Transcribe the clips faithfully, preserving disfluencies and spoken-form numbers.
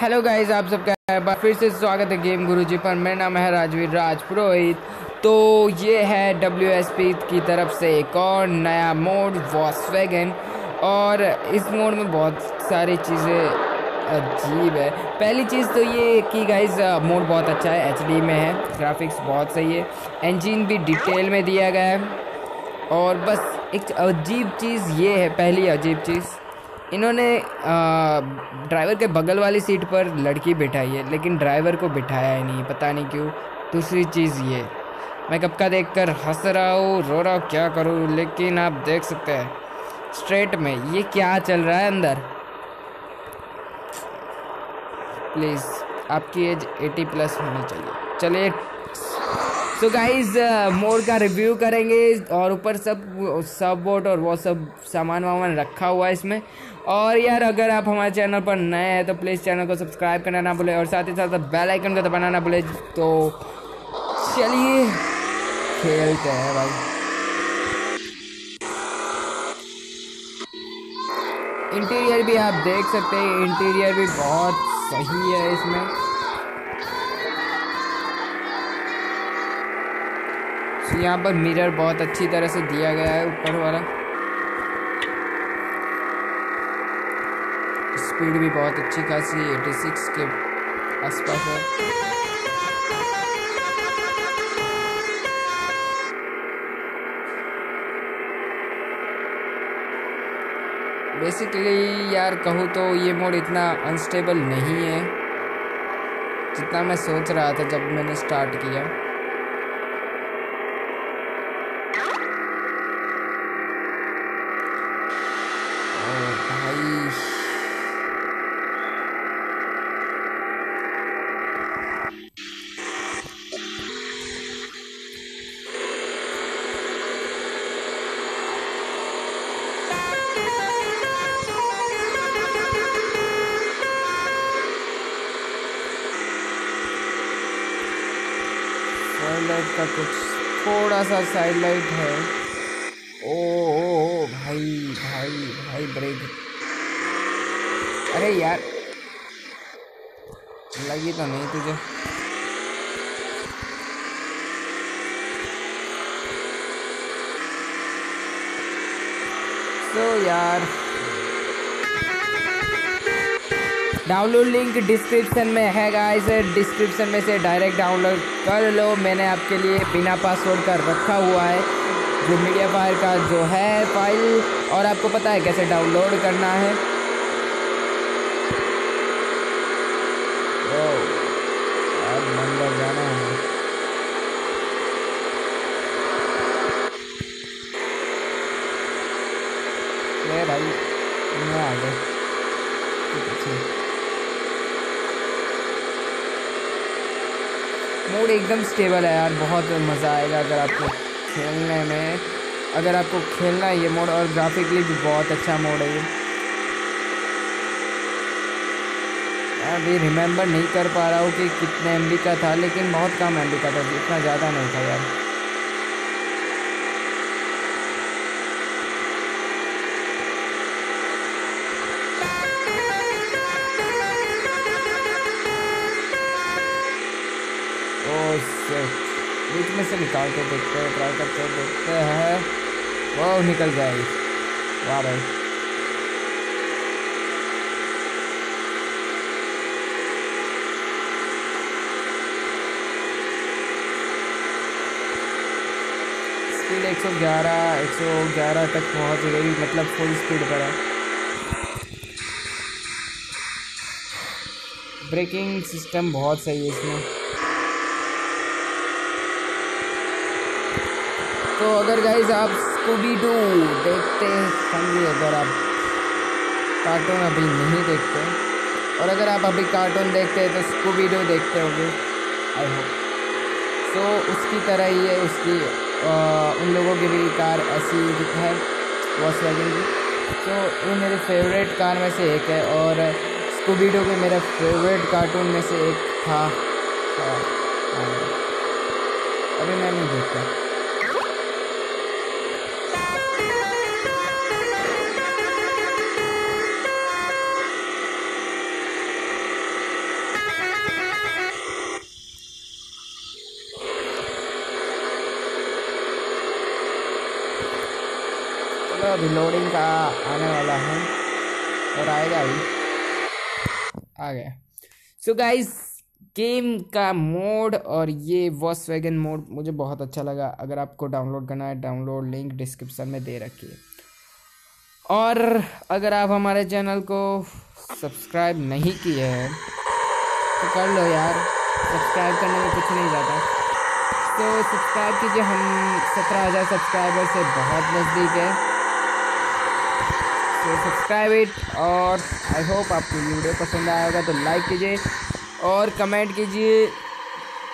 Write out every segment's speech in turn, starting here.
Hello guys, आप सबका एक बार फिर से स्वागत है गेम गुरु जी पर। मेरा नाम है राजवीर राज पुरोहित। तो ये है डब्ल्यू एस पी की तरफ से एक और नया मोड वोक्सवैगन, और इस मोड में बहुत सारी चीज़ें अजीब है। पहली चीज़ तो ये कि गाइज मोड बहुत अच्छा है, एचडी में है, ग्राफिक्स बहुत सही है, इंजन भी डिटेल में दिया गया है। और बस एक अजीब चीज़ ये है, पहली अजीब चीज़ इन्होंने ड्राइवर के बगल वाली सीट पर लड़की बिठाई है, लेकिन ड्राइवर को बिठाया ही नहीं, पता नहीं क्यों। दूसरी चीज़ ये, मैं कब का देख कर हंस रहा हूँ, रो रहा हूँ, क्या करूँ, लेकिन आप देख सकते हैं स्ट्रेट में ये क्या चल रहा है अंदर। प्लीज़, आपकी एज अस्सी प्लस होनी चाहिए। चलिए, सो गाइज मोड का रिव्यू करेंगे, और ऊपर सब सब बोट और वो सब सामान वामान रखा हुआ है इसमें। और यार, अगर आप हमारे चैनल पर नए हैं तो प्लीज़ चैनल को सब्सक्राइब करना ना भूलें, और साथ ही साथ बेल आइकन को दबाना ना भूलें। तो चलिए खेलते हैं भाई। इंटीरियर भी आप देख सकते हैं, इंटीरियर भी बहुत सही है इसमें। तो यहाँ पर मिरर बहुत अच्छी तरह से दिया गया है, ऊपर वाला स्पीड भी बहुत अच्छी खासी छियासी के आसपास है। बेसिकली यार कहूँ तो ये मोड इतना अनस्टेबल नहीं है जितना मैं सोच रहा था जब मैंने स्टार्ट किया। और भाई लाइट का कुछ थोड़ा सा साइड लाइट है। ओ, ओ, ओ भाई भाई भाई ब्रेक, अरे यार लगी तो नहीं तुझे। तो यार डाउनलोड लिंक डिस्क्रिप्शन में है गाइस, डिस्क्रिप्शन में से डायरेक्ट डाउनलोड कर लो। मैंने आपके लिए बिना पासवर्ड का रखा हुआ है जो मीडिया फायर का जो है फाइल, और आपको पता है कैसे डाउनलोड करना है। ओ, अब मंदिर जाना है। ये भाई मैं आ गया। मोड एकदम स्टेबल है यार, बहुत मज़ा आएगा अगर आपको खेलने में, अगर आपको खेलना है ये मोड। और ग्राफिकली भी बहुत अच्छा मोड है ये। मैं अभी रिमेंबर नहीं कर पा रहा हूँ कि कितने एमबी का था, लेकिन बहुत कम एमबी का था, इतना ज़्यादा नहीं था यार। बीच में से निकाल के देखते हैं, ट्राई करके देखते हैं। वाह, निकल गया। वाह भाई, स्पीड एक सौ ग्यारह एक सौ ग्यारह तक पहुंच गई, मतलब फुल स्पीड पर है। ब्रेकिंग सिस्टम बहुत सही है इसमें। तो अगर गाइज आप स्कूबी डू देखते समझिए, अगर आप कार्टून अभी नहीं देखते, और अगर आप अभी कार्टून देखते हैं तो स्कूबी डू देखते होंगे आई होप। सो उसकी तरह ही है, उसकी आ, उन लोगों की भी कार ऐसी है वोक्सवैगन की। तो वो मेरे फेवरेट कार में से एक है, और स्कूबी डू भी मेरा फेवरेट कार्टून में से एक था। अभी मैं नहीं देखता। तो अभी लोडिंग का आने वाला है और आएगा भी, आ गया। सो गाइस, गेम का मोड और ये वोक्सवैगन मोड मुझे बहुत अच्छा लगा। अगर आपको डाउनलोड करना है, डाउनलोड लिंक डिस्क्रिप्शन में दे रखी है। और अगर आप हमारे चैनल को सब्सक्राइब नहीं किए हैं तो कर लो यार, सब्सक्राइब करने में कुछ नहीं जाता, तो सब्सक्राइब कीजिए। हम सत्रह हज़ार सब्सक्राइबर से बहुत नज़दीक है, तो सब्सक्राइब इट। और आई होप आपको वीडियो पसंद आया होगा, तो लाइक कीजिए और कमेंट कीजिए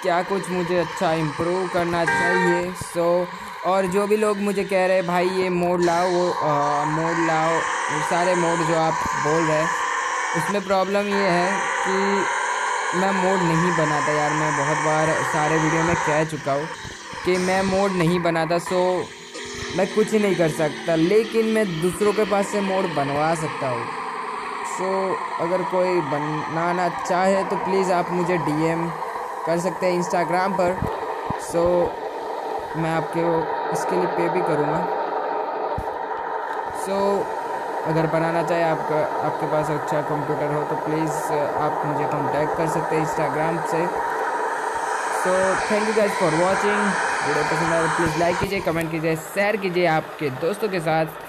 क्या कुछ मुझे अच्छा इम्प्रूव करना चाहिए। सो so, और जो भी लोग मुझे कह रहे हैं भाई ये मोड लाओ, वो मोड लाओ, वो सारे मोड जो आप बोल रहे हैं, उसमें प्रॉब्लम ये है कि मैं मोड नहीं बनाता यार। मैं बहुत बार सारे वीडियो में कह चुका हूँ कि मैं मोड नहीं बनाता, सो मैं कुछ नहीं कर सकता, लेकिन मैं दूसरों के पास से मोड बनवा सकता हूँ। सो अगर कोई बनाना चाहे तो प्लीज़ आप मुझे डीएम कर सकते हैं इंस्टाग्राम पर। सो मैं आपके इसके लिए पे भी करूँगा। सो अगर बनाना चाहे, आपका आपके पास अच्छा कंप्यूटर हो तो प्लीज़ आप मुझे कांटेक्ट कर सकते हैं इंस्टाग्राम से। So thank you guys for watching. Video पसंद आए तो प्लीज़ लाइक कीजिए, कमेंट कीजिए, शेयर कीजिए आपके दोस्तों के साथ।